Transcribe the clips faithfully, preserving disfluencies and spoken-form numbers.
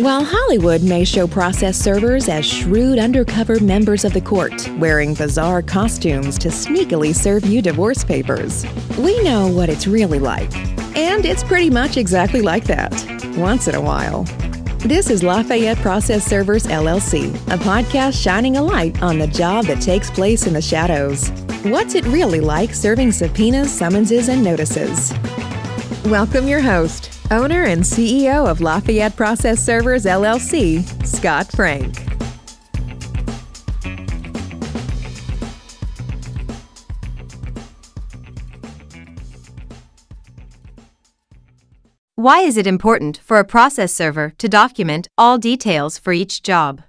While Hollywood may show process servers as shrewd undercover members of the court, wearing bizarre costumes to sneakily serve you divorce papers, we know what it's really like. And it's pretty much exactly like that, once in a while. This is Lafayette Process Servers, L L C, a podcast shining a light on the job that takes place in the shadows. What's it really like serving subpoenas, summonses, and notices? Welcome your host, owner and C E O of Lafayette Process Servers, L L C, Scott Frank. Why is it important for a process server to document all details for each job?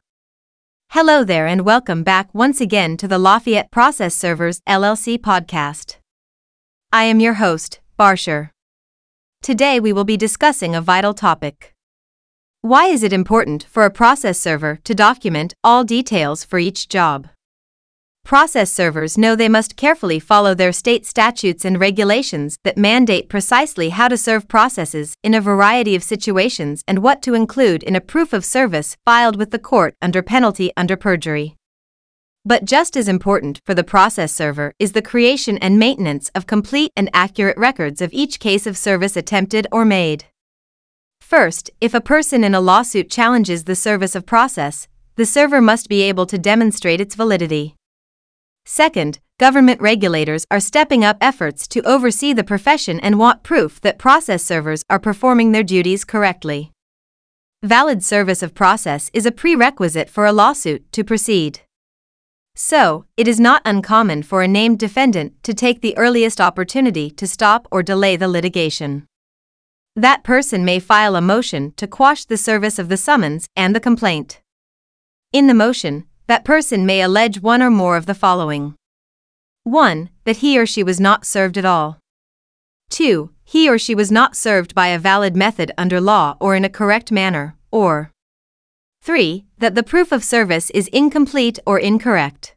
Hello there and welcome back once again to the Lafayette Process Servers, L L C podcast. I am your host, Barsher. Today we will be discussing a vital topic. Why is it important for a process server to document all details for each job? Process servers know they must carefully follow their state statutes and regulations that mandate precisely how to serve processes in a variety of situations and what to include in a proof of service filed with the court under penalty under perjury. But just as important for the process server is the creation and maintenance of complete and accurate records of each case of service attempted or made. First, if a person in a lawsuit challenges the service of process, the server must be able to demonstrate its validity. Second, government regulators are stepping up efforts to oversee the profession and want proof that process servers are performing their duties correctly. Valid service of process is a prerequisite for a lawsuit to proceed. So, it is not uncommon for a named defendant to take the earliest opportunity to stop or delay the litigation. That person may file a motion to quash the service of the summons and the complaint. In the motion, that person may allege one or more of the following. one. That he or she was not served at all. two. He or she was not served by a valid method under law or in a correct manner, or three. That the proof of service is incomplete or incorrect.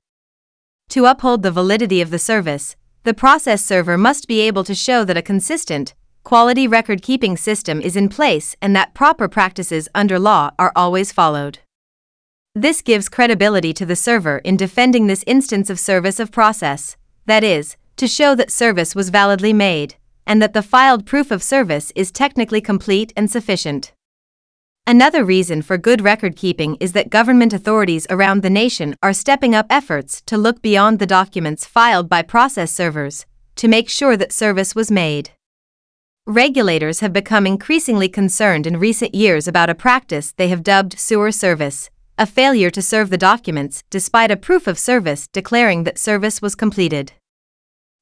To uphold the validity of the service, the process server must be able to show that a consistent, quality record-keeping system is in place and that proper practices under law are always followed. This gives credibility to the server in defending this instance of service of process, that is, to show that service was validly made, and that the filed proof of service is technically complete and sufficient. Another reason for good record-keeping is that government authorities around the nation are stepping up efforts to look beyond the documents filed by process servers, to make sure that service was made. Regulators have become increasingly concerned in recent years about a practice they have dubbed sewer service, a failure to serve the documents despite a proof of service declaring that service was completed.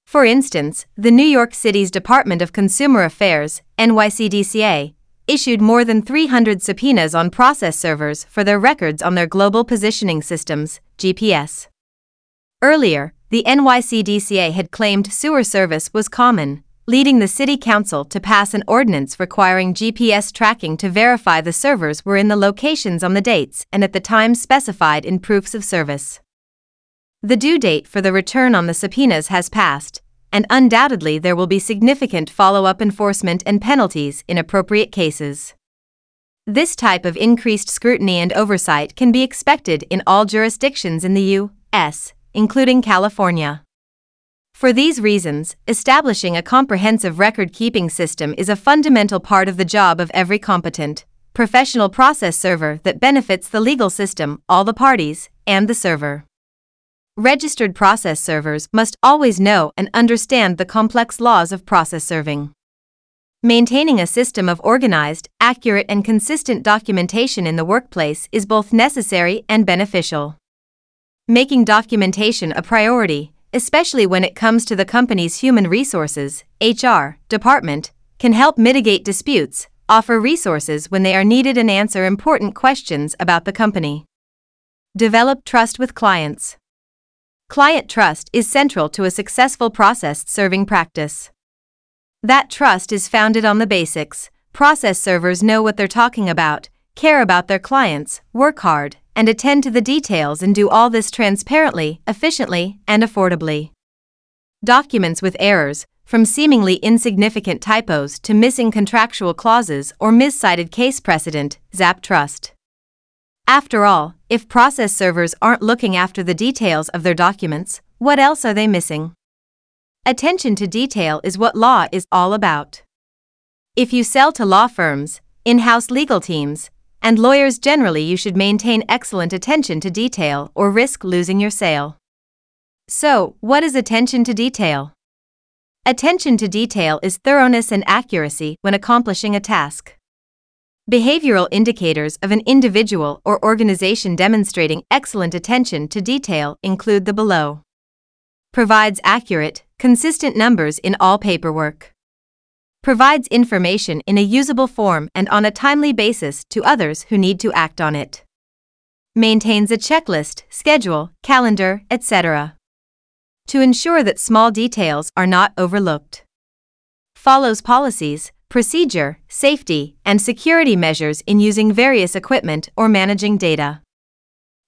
For instance, the New York City's Department of Consumer Affairs, N Y C D C A, issued more than three hundred subpoenas on process servers for their records on their global positioning systems, G P S. Earlier, the N Y C D C A had claimed sewer service was common, leading the City Council to pass an ordinance requiring G P S tracking to verify the servers were in the locations on the dates and at the times specified in proofs of service. The due date for the return on the subpoenas has passed, and undoubtedly there will be significant follow-up enforcement and penalties in appropriate cases. This type of increased scrutiny and oversight can be expected in all jurisdictions in the U S, including California. For these reasons, establishing a comprehensive record-keeping system is a fundamental part of the job of every competent, professional process server that benefits the legal system, all the parties, and the server. Registered process servers must always know and understand the complex laws of process serving. Maintaining a system of organized, accurate, and consistent documentation in the workplace is both necessary and beneficial. Making documentation a priority, especially when it comes to the company's human resources, H R, department, can help mitigate disputes, offer resources when they are needed, and answer important questions about the company. Develop trust with clients. Client trust is central to a successful process serving practice. That trust is founded on the basics. Process servers know what they're talking about, care about their clients, work hard, and attend to the details, and do all this transparently, efficiently, and affordably. Documents with errors, from seemingly insignificant typos to missing contractual clauses or miscited case precedent, Zap Trust. After all, if process servers aren't looking after the details of their documents, what else are they missing? Attention to detail is what law is all about. If you sell to law firms, in-house legal teams, and lawyers generally, you should maintain excellent attention to detail or risk losing your sale. So, what is attention to detail? Attention to detail is thoroughness and accuracy when accomplishing a task. Behavioral indicators of an individual or organization demonstrating excellent attention to detail include the below. Provides accurate, consistent numbers in all paperwork. Provides information in a usable form and on a timely basis to others who need to act on it. Maintains a checklist, schedule, calendar, et cetera, to ensure that small details are not overlooked. Follows policies, procedure, safety, and security measures in using various equipment or managing data.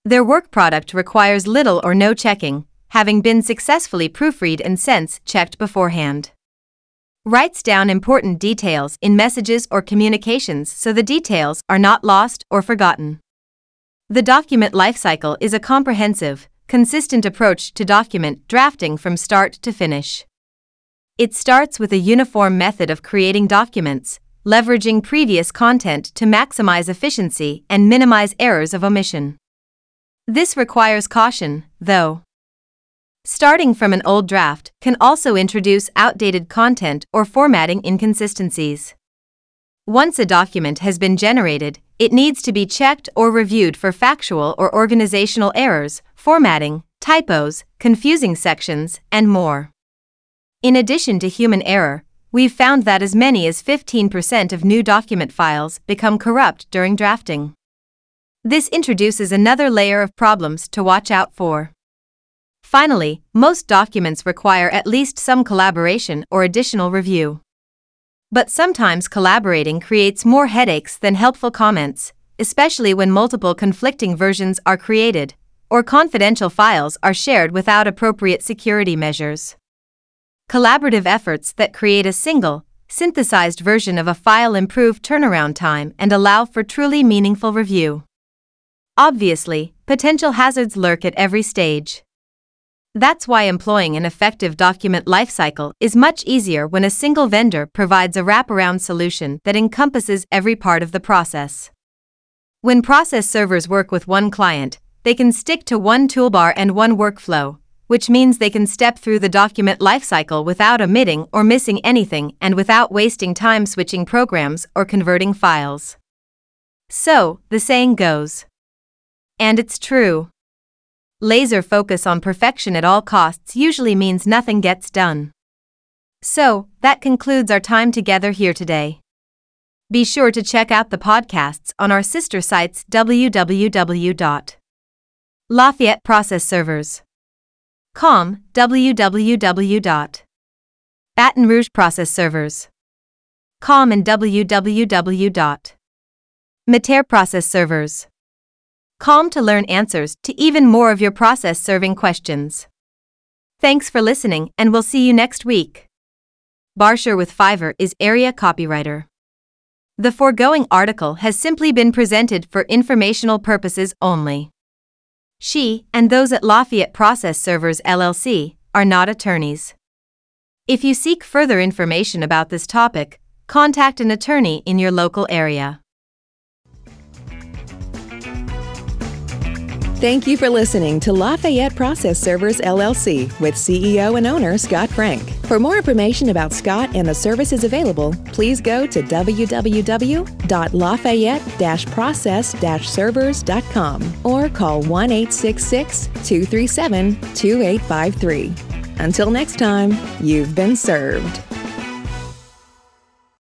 Their work product requires little or no checking, having been successfully proofread and since checked beforehand. Writes down important details in messages or communications so the details are not lost or forgotten. The document lifecycle is a comprehensive, consistent approach to document drafting from start to finish. It starts with a uniform method of creating documents, leveraging previous content to maximize efficiency and minimize errors of omission. This requires caution, though. Starting from an old draft can also introduce outdated content or formatting inconsistencies. Once a document has been generated, it needs to be checked or reviewed for factual or organizational errors, formatting, typos, confusing sections, and more. In addition to human error, we've found that as many as fifteen percent of new document files become corrupt during drafting. This introduces another layer of problems to watch out for. Finally, most documents require at least some collaboration or additional review. But sometimes collaborating creates more headaches than helpful comments, especially when multiple conflicting versions are created, or confidential files are shared without appropriate security measures. Collaborative efforts that create a single, synthesized version of a file improve turnaround time and allow for truly meaningful review. Obviously, potential hazards lurk at every stage. That's why employing an effective document lifecycle is much easier when a single vendor provides a wraparound solution that encompasses every part of the process. When process servers work with one client, they can stick to one toolbar and one workflow, which means they can step through the document lifecycle without omitting or missing anything and without wasting time switching programs or converting files. So, the saying goes. And it's true. Laser focus on perfection at all costs usually means nothing gets done. So, that concludes our time together here today. Be sure to check out the podcasts on our sister sites w w w dot Lafayette Process Servers dot com, w w w dot Baton Rouge Process Servers dot com, and w w w dot Mater Process Servers dot com to learn answers to even more of your process serving questions. Thanks for listening, and we'll see you next week. Barsher with Fiverr is area copywriter. The foregoing article has simply been presented for informational purposes only. She and those at Lafayette Process Servers L L C are not attorneys. If you seek further information about this topic, contact an attorney in your local area. Thank you for listening to Lafayette Process Servers L L C with C E O and owner Scott Frank. For more information about Scott and the services available, please go to w w w dot lafayette dash process dash servers dot com or call one eight six six, two three seven, two eight five three. Until next time, you've been served.